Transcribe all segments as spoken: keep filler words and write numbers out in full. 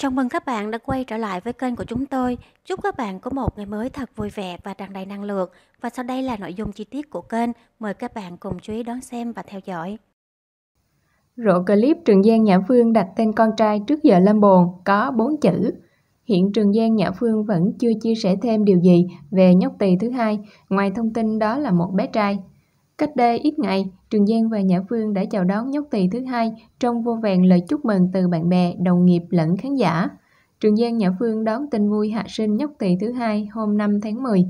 Chào mừng các bạn đã quay trở lại với kênh của chúng tôi. Chúc các bạn có một ngày mới thật vui vẻ và tràn đầy năng lượng. Và sau đây là nội dung chi tiết của kênh. Mời các bạn cùng chú ý đón xem và theo dõi. Rộ clip Trường Giang Nhã Phương đặt tên con trai trước giờ lâm bồn có bốn chữ. Hiện Trường Giang Nhã Phương vẫn chưa chia sẻ thêm điều gì về nhóc tỳ thứ hai, ngoài thông tin đó là một bé trai. Cách đây ít ngày, Trường Giang và Nhã Phương đã chào đón nhóc tỳ thứ hai trong vô vàn lời chúc mừng từ bạn bè, đồng nghiệp lẫn khán giả. Trường Giang Nhã Phương đón tin vui hạ sinh nhóc tỳ thứ hai hôm năm tháng mười.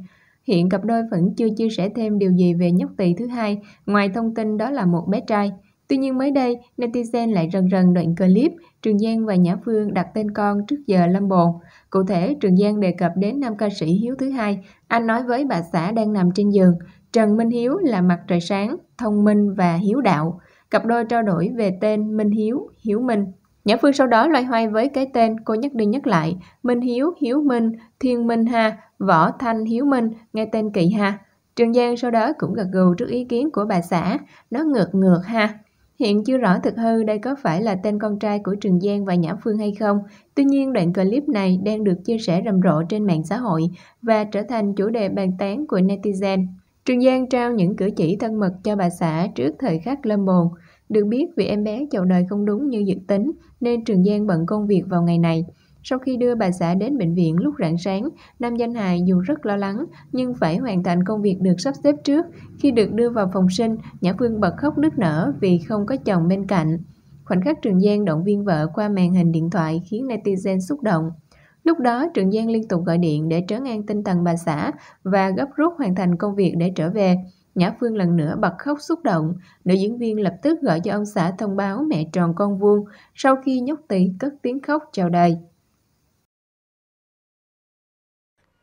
Hiện cặp đôi vẫn chưa chia sẻ thêm điều gì về nhóc tỳ thứ hai, ngoài thông tin đó là một bé trai. Tuy nhiên mới đây, netizen lại rần rần đoạn clip Trường Giang và Nhã Phương đặt tên con trước giờ lâm bồn. Cụ thể, Trường Giang đề cập đến nam ca sĩ Hiếu thứ hai. Anh nói với bà xã đang nằm trên giường, Trần Minh Hiếu là mặt trời sáng, thông minh và hiếu đạo. Cặp đôi trao đổi về tên Minh Hiếu, Hiếu Minh. Nhã Phương sau đó loay hoay với cái tên, cô nhắc đi nhắc lại. Minh Hiếu, Hiếu Minh, Thiên Minh ha, Võ Thanh Hiếu Minh, nghe tên kỳ ha. Trường Giang sau đó cũng gật gù trước ý kiến của bà xã, nó ngược ngược ha. Hiện chưa rõ thực hư đây có phải là tên con trai của Trường Giang và Nhã Phương hay không. Tuy nhiên, đoạn clip này đang được chia sẻ rầm rộ trên mạng xã hội và trở thành chủ đề bàn tán của netizen. Trường Giang trao những cử chỉ thân mật cho bà xã trước thời khắc lâm bồn. Được biết, vì em bé chào đời không đúng như dự tính, nên Trường Giang bận công việc vào ngày này. Sau khi đưa bà xã đến bệnh viện lúc rạng sáng, nam danh hài dù rất lo lắng, nhưng phải hoàn thành công việc được sắp xếp trước. Khi được đưa vào phòng sinh, Nhã Phương bật khóc nức nở vì không có chồng bên cạnh. Khoảnh khắc Trường Giang động viên vợ qua màn hình điện thoại khiến netizen xúc động. Lúc đó, Trường Giang liên tục gọi điện để trấn an tinh thần bà xã và gấp rút hoàn thành công việc để trở về. Nhã Phương lần nữa bật khóc xúc động. Nữ diễn viên lập tức gọi cho ông xã thông báo mẹ tròn con vuông sau khi nhóc tỳ cất tiếng khóc chào đời.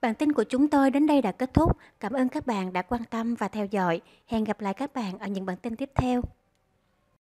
Bản tin của chúng tôi đến đây đã kết thúc. Cảm ơn các bạn đã quan tâm và theo dõi. Hẹn gặp lại các bạn ở những bản tin tiếp theo.